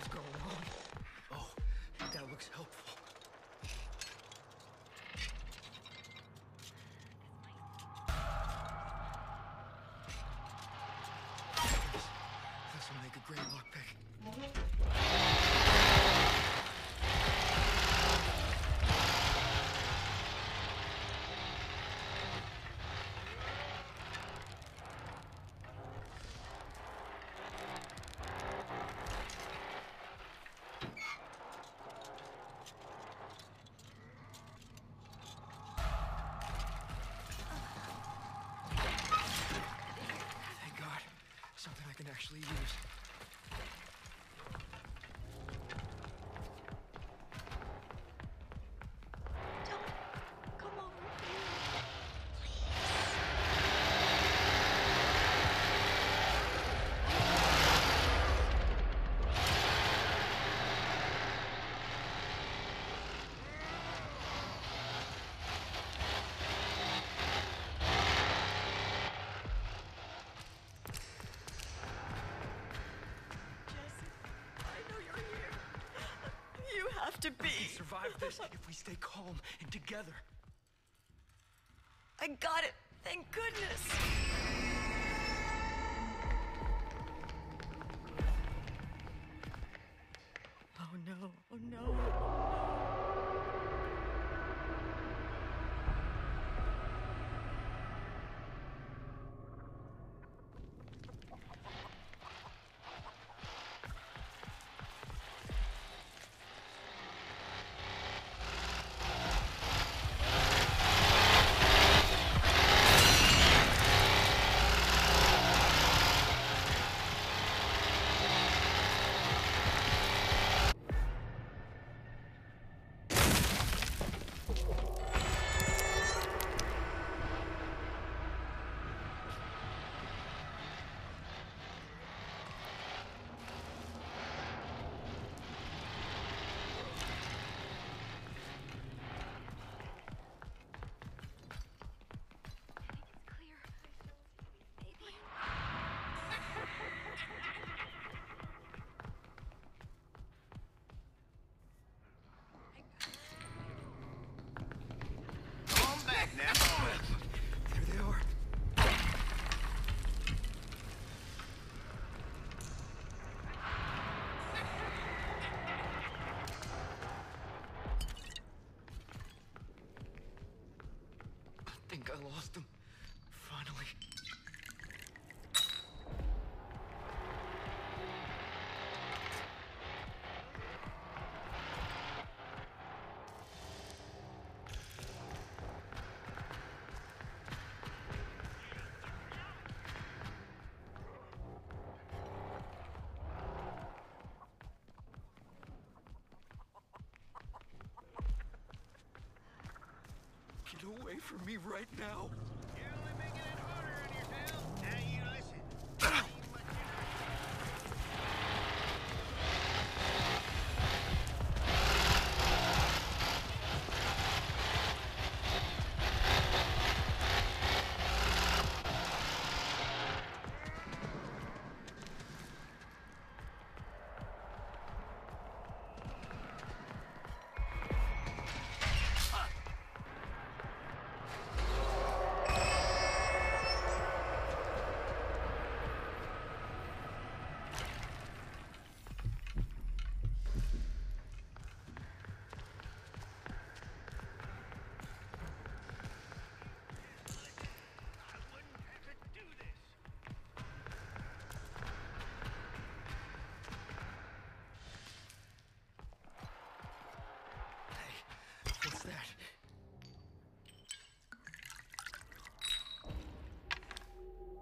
hell's going on? Oh, that looks helpful. This will make a great lockpick. Something I can actually use. Don't come over here, to be. We can survive this if we stay calm and together. I got it. Thank goodness. Oh no. Oh no. Oh no. I think I lost them. Finally. Get away from me right now. You're only making it harder on yourself. Now you listen.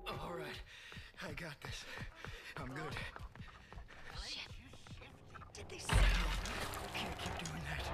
Alright, I got this. I'm good. Shit. Did they say? I can't keep doing that.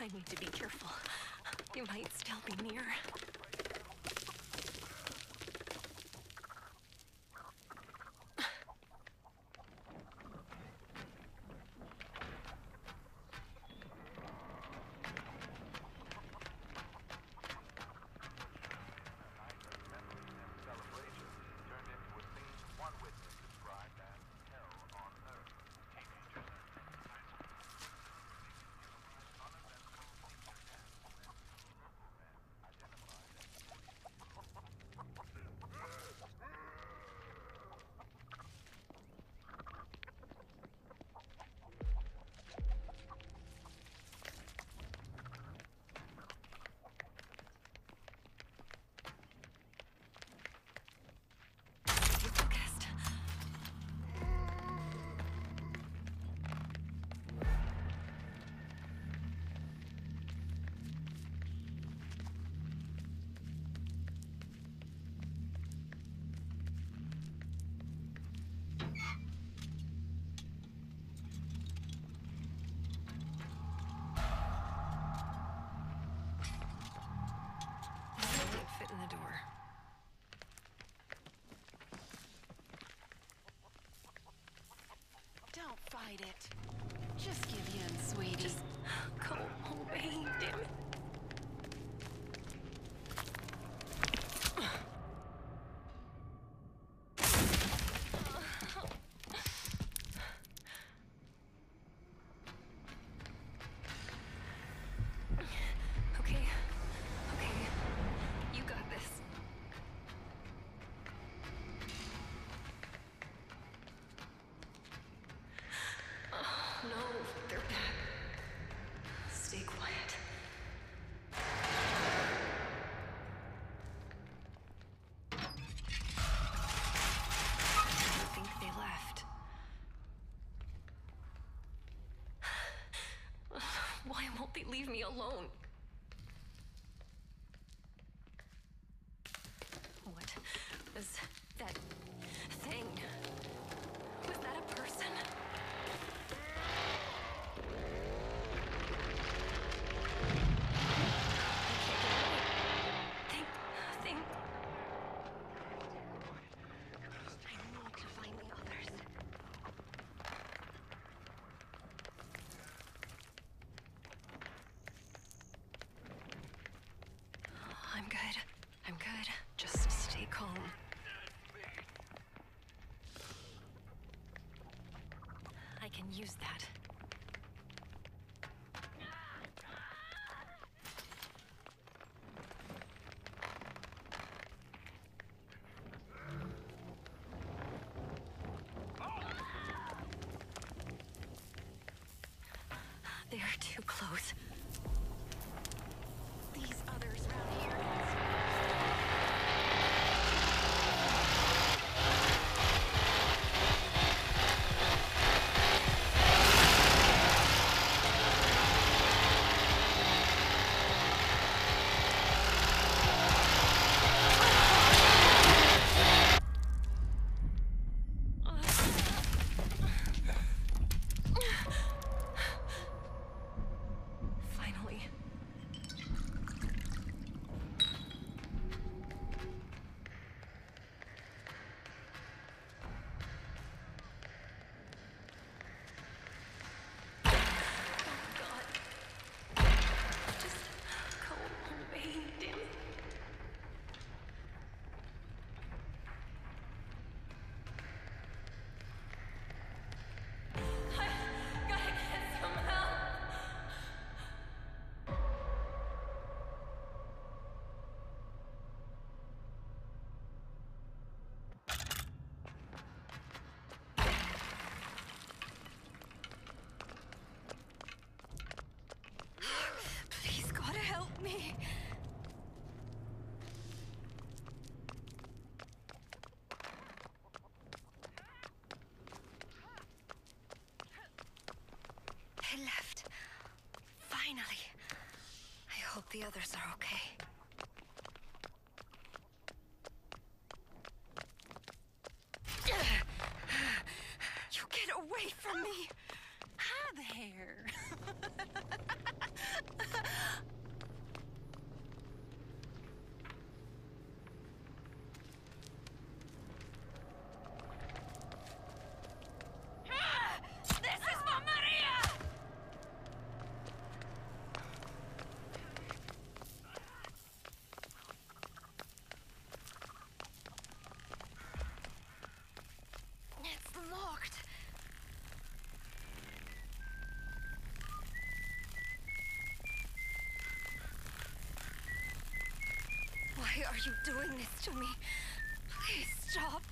I need to be careful. You might still be near. Fight it. Just give in, sweetie. Just go away, damn it. They leave me alone. What was that thing? Was that a person? Thing. I need to find the others. I'm good. Just stay calm. I can use that. the others are okay. You get away from me! Hi there! Why are you doing this to me? Please stop.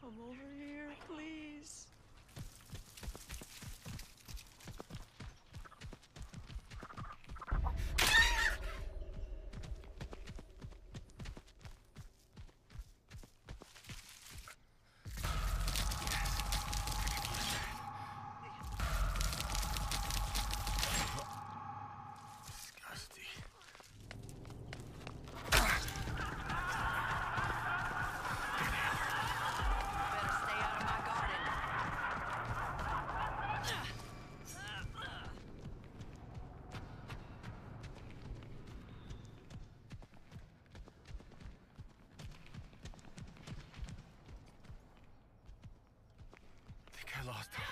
Come over here, please. I lost him.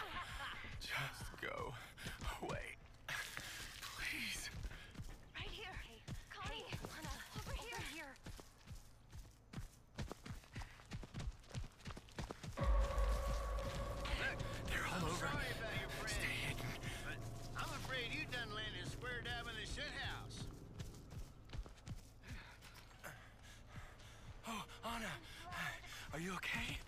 Just go away. Please. Right here. okay?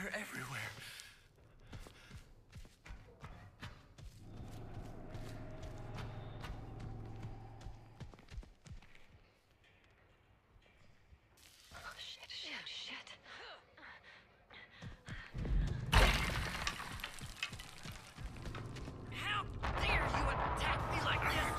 They're everywhere. Oh, shit, shit, shit. How dare you attack me like this?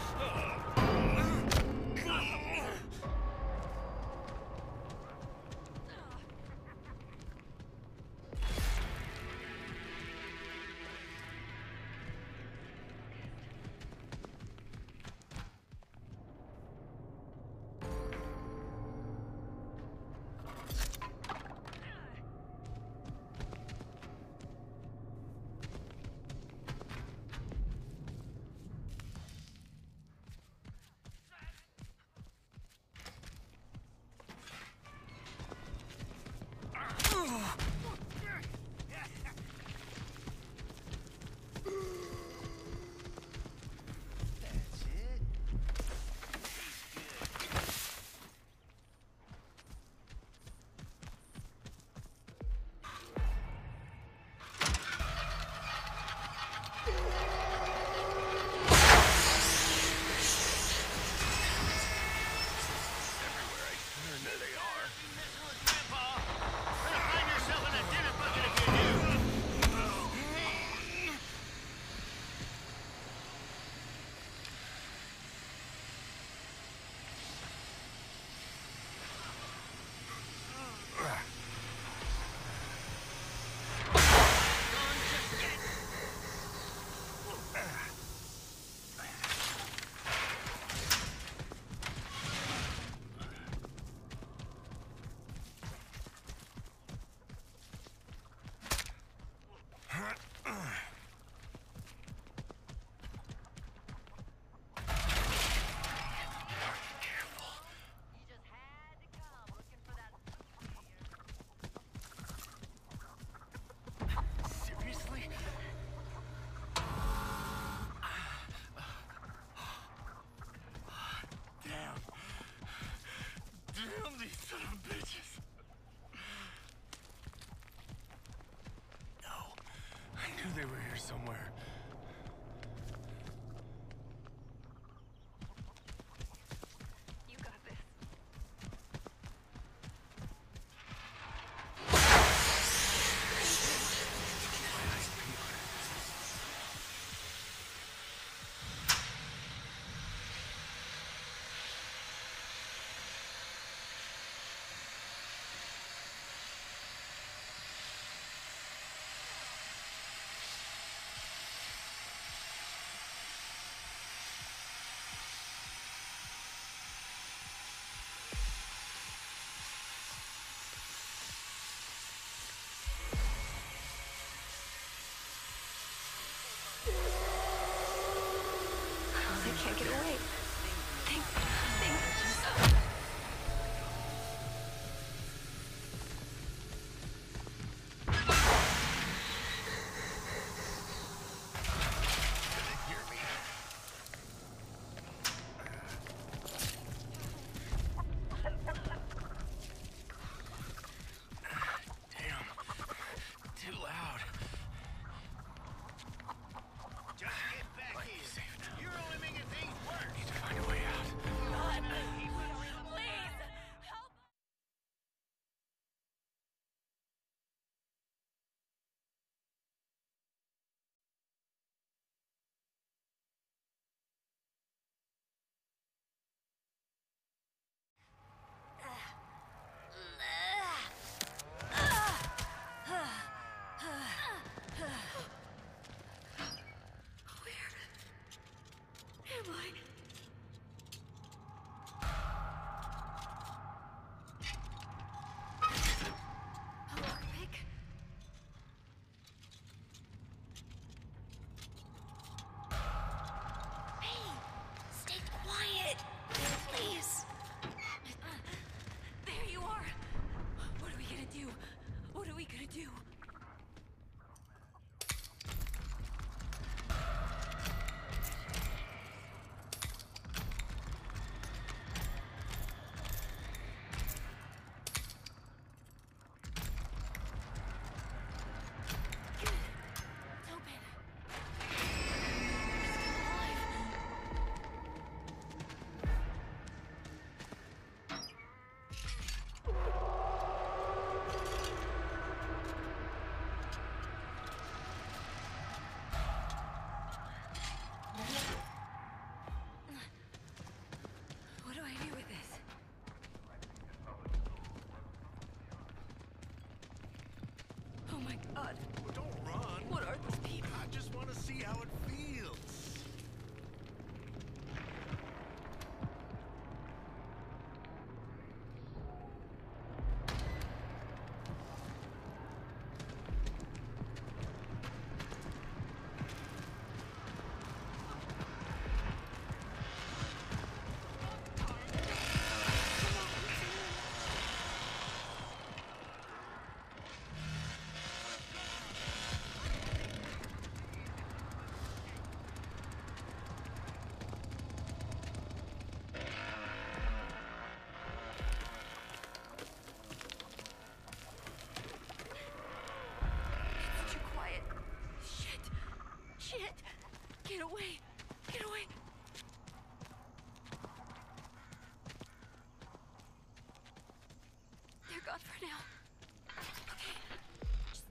up for now. Okay. Just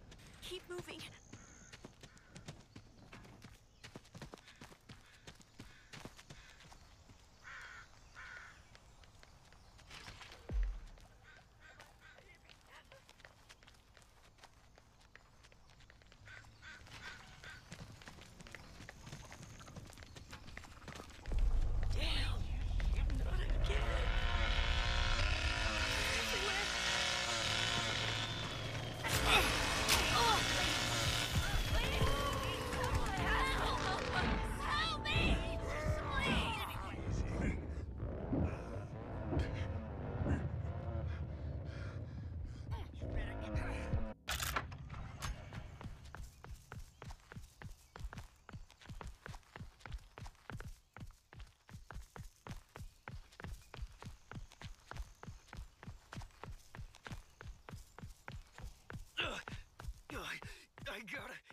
keep moving. I gotta...